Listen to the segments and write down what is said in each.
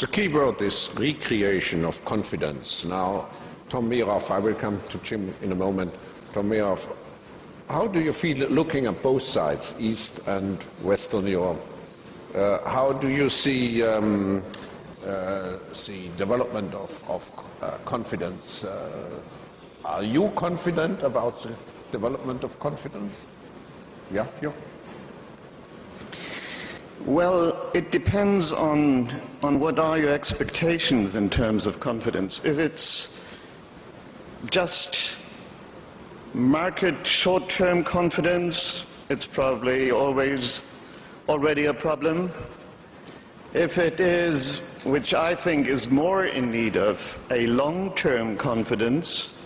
The key word is recreation of confidence. Now, Tom Mirov, I will come to Jim in a moment. Tom Mirov, how do you feel looking at both sides, East and Western Europe? How do you see the development of confidence? Are you confident about the development of confidence? Yeah, you? Well, it depends on what are your expectations in terms of confidence. If it's just market short-term confidence, it's probably always already a problem. If it is, which I think is more in need of, a long-term confidence,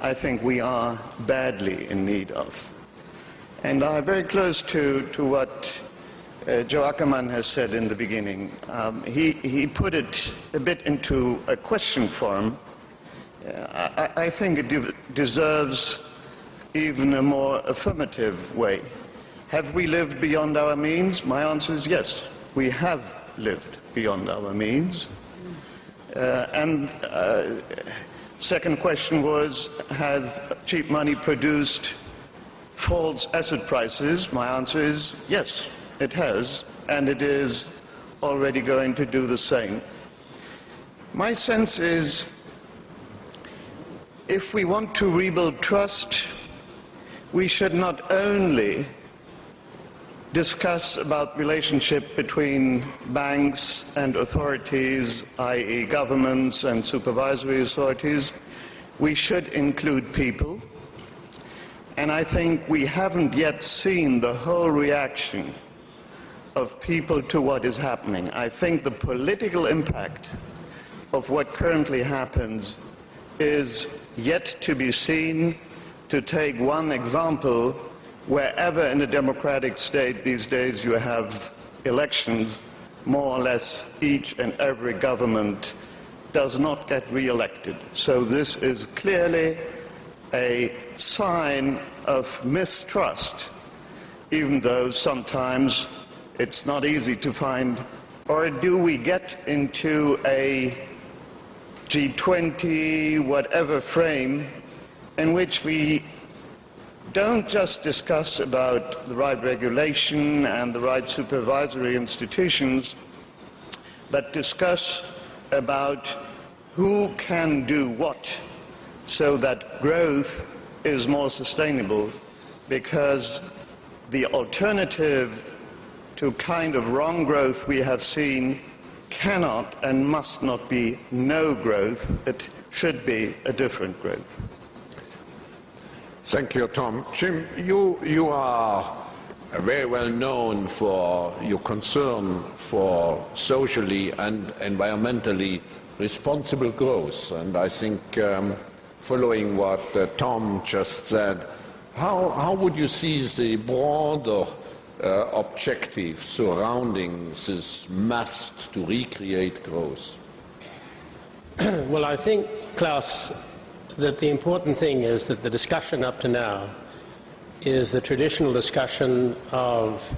I think we are badly in need of. And I'm very close to what Joe Ackermann has said in the beginning. He put it a bit into a question form. I think it deserves even a more affirmative way. Have we lived beyond our means? My answer is yes, we have lived beyond our means. Second question was, has cheap money produced false asset prices? My answer is yes. It has, and it is already going to do the same. My sense is, if we want to rebuild trust, we should not only discuss about relationship between banks and authorities, i.e. governments and supervisory authorities, we should include people. And I think we haven't yet seen the whole reaction of people to what is happening. I think the political impact of what currently happens is yet to be seen. To take one example, wherever in a democratic state these days you have elections, more or less each and every government does not get re-elected. So this is clearly a sign of mistrust, even though sometimes it's not easy to find. Or do we get into a G20, whatever frame, in which we don't just discuss about the right regulation and the right supervisory institutions, but discuss about who can do what so that growth is more sustainable? Because the alternative to kind of wrong growth we have seen cannot and must not be no growth. It should be a different growth. Thank you, Tom. Jim, you are very well known for your concern for socially and environmentally responsible growth. And I think following what Tom just said, how would you see the broader objective surrounding this must to recreate growth? Well, I think, Klaus, that the important thing is that the discussion up to now is the traditional discussion of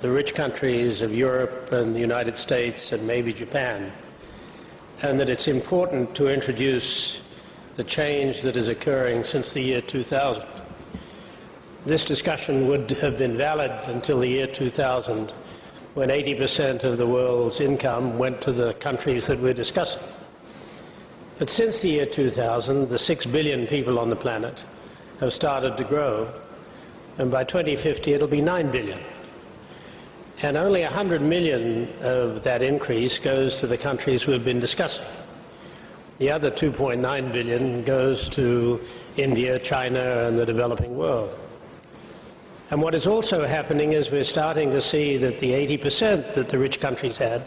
the rich countries of Europe and the United States and maybe Japan, and that it's important to introduce the change that is occurring since the year 2000. This discussion would have been valid until the year 2000, when 80% of the world's income went to the countries that we're discussing. But since the year 2000, the 6 billion people on the planet have started to grow, and by 2050 it'll be 9 billion. And only 100 million of that increase goes to the countries we've been discussing. The other 2.9 billion goes to India, China, and the developing world. And what is also happening is we're starting to see that the 80% that the rich countries had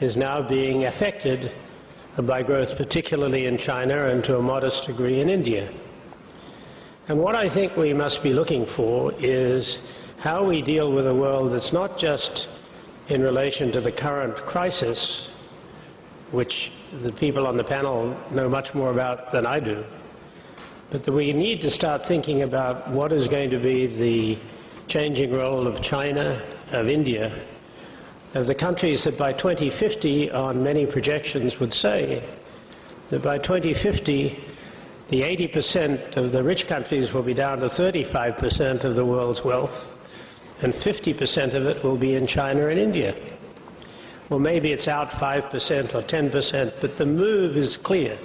is now being affected by growth, particularly in China and to a modest degree in India. And what I think we must be looking for is how we deal with a world that's not just in relation to the current crisis, which the people on the panel know much more about than I do, but that we need to start thinking about what is going to be the changing role of China, of India, of the countries that by 2050, on many projections, would say that by 2050, the 80% of the rich countries will be down to 35% of the world's wealth, and 50% of it will be in China and India. Well, maybe it's out 5% or 10%, but the move is clear.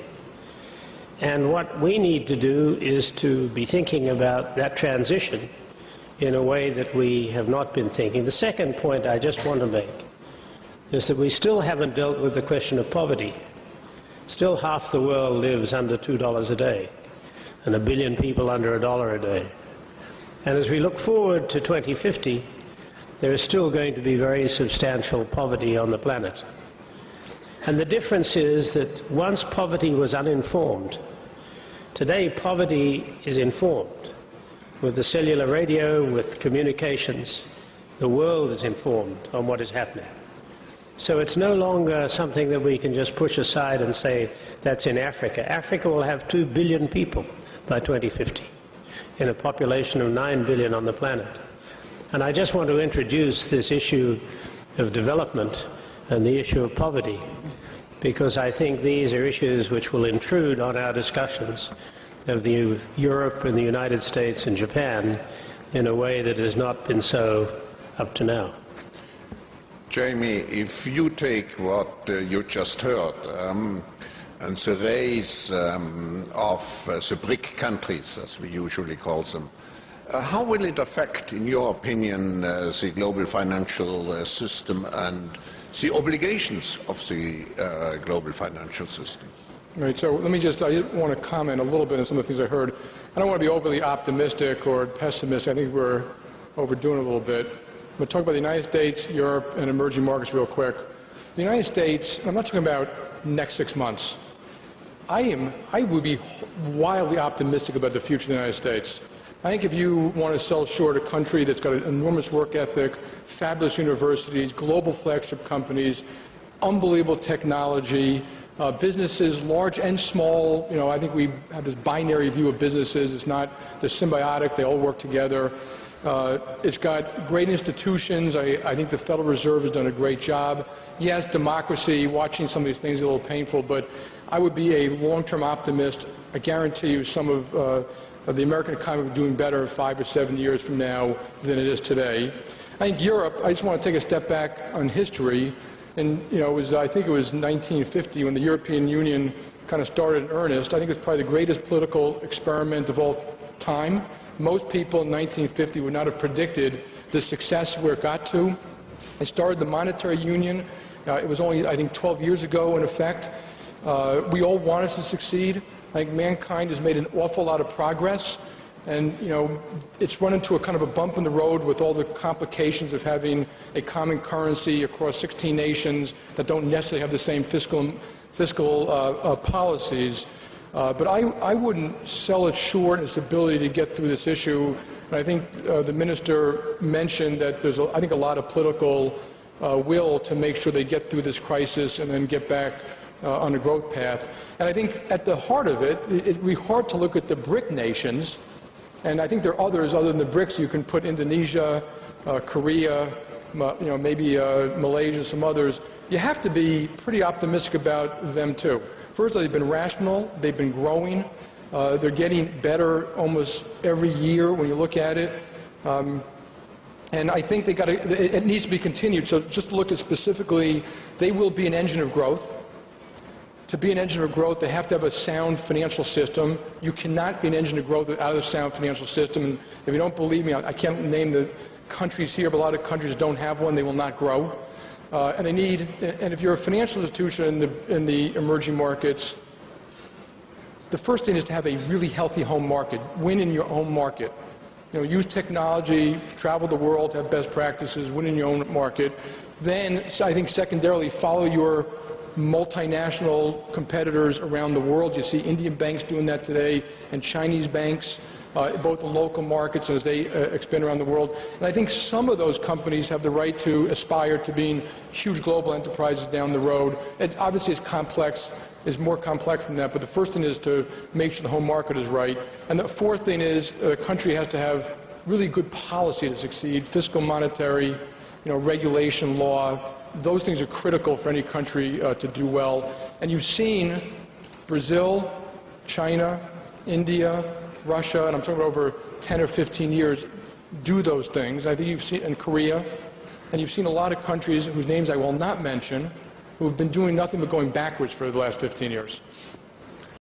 And what we need to do is to be thinking about that transition in a way that we have not been thinking. The second point I just want to make is that we still haven't dealt with the question of poverty. Still half the world lives under $2 a day, and 1 billion people under $1 a day. And as we look forward to 2050, there is still going to be very substantial poverty on the planet. And the difference is that once poverty was uninformed, today poverty is informed. With the cellular radio, with communications, the world is informed on what is happening. So it's no longer something that we can just push aside and say, that's in Africa. Africa will have 2 billion people by 2050, in a population of 9 billion on the planet. And I just want to introduce this issue of development and the issue of poverty, because I think these are issues which will intrude on our discussions of Europe and the United States and Japan in a way that has not been so up to now. Jamie, if you take what you just heard and surveys of the BRIC countries, as we usually call them, how will it affect, in your opinion, the global financial system and the obligations of the global financial system? Right, so let me just, I want to comment a little bit on some of the things I heard. I don't want to be overly optimistic or pessimistic. I think we're overdoing it a little bit. I'm going to talk about the United States, Europe, and emerging markets real quick. The United States, I'm not talking about next 6 months. I would be wildly optimistic about the future of the United States. I think if you want to sell short a country that's got an enormous work ethic, fabulous universities, global flagship companies, unbelievable technology, businesses large and small, you know, I think we have this binary view of businesses. It's not, they're symbiotic, they all work together. It's got great institutions. I think the Federal Reserve has done a great job. Yes, democracy, watching some of these things is a little painful, but I would be a long-term optimist. I guarantee you some of the American economy will be doing better 5 or 7 years from now than it is today. I think Europe, I just want to take a step back on history. And, you know, I think it was 1950 when the European Union kind of started in earnest. I think it was probably the greatest political experiment of all time. Most people in 1950 would not have predicted the success where it got to. It started the monetary union. It was only, I think, 12 years ago in effect. We all wanted to succeed. I think mankind has made an awful lot of progress. And, you know, it's run into a kind of a bump in the road with all the complications of having a common currency across 16 nations that don't necessarily have the same fiscal policies. But I wouldn't sell it short its ability to get through this issue. And I think the minister mentioned that there's, I think, a lot of political will to make sure they get through this crisis and then get back on a growth path. And I think at the heart of it, it'd be hard to look at the BRIC nations. And I think there are others other than the BRICS. You can put Indonesia, Korea, you know, maybe Malaysia, some others. You have to be pretty optimistic about them, too. First, they've been rational. They've been growing. They're getting better almost every year when you look at it. And I think they got to, it needs to be continued. So just to look at specifically, they will be an engine of growth. To be an engine of growth, they have to have a sound financial system. You cannot be an engine of growth without a sound financial system. And if you don't believe me, I can't name the countries here, but a lot of countries don't have one. They will not grow. And they need, and if you're a financial institution in the emerging markets, the first thing is to have a really healthy home market. Win in your own market. You know, use technology, travel the world, have best practices, win in your own market. Then, I think secondarily, follow your multinational competitors around the world. You see Indian banks doing that today and Chinese banks, both in local markets as they expand around the world. And I think some of those companies have the right to aspire to being huge global enterprises down the road. It obviously is complex, is more complex than that, but the first thing is to make sure the home market is right. And the fourth thing is the country has to have really good policy to succeed, fiscal, monetary, you know, regulation, law, those things are critical for any country to do well. And you've seen Brazil, China, India, Russia, and I'm talking about over 10 or 15 years, do those things. I think you've seen in Korea, and you've seen a lot of countries whose names I will not mention, who have been doing nothing but going backwards for the last 15 years.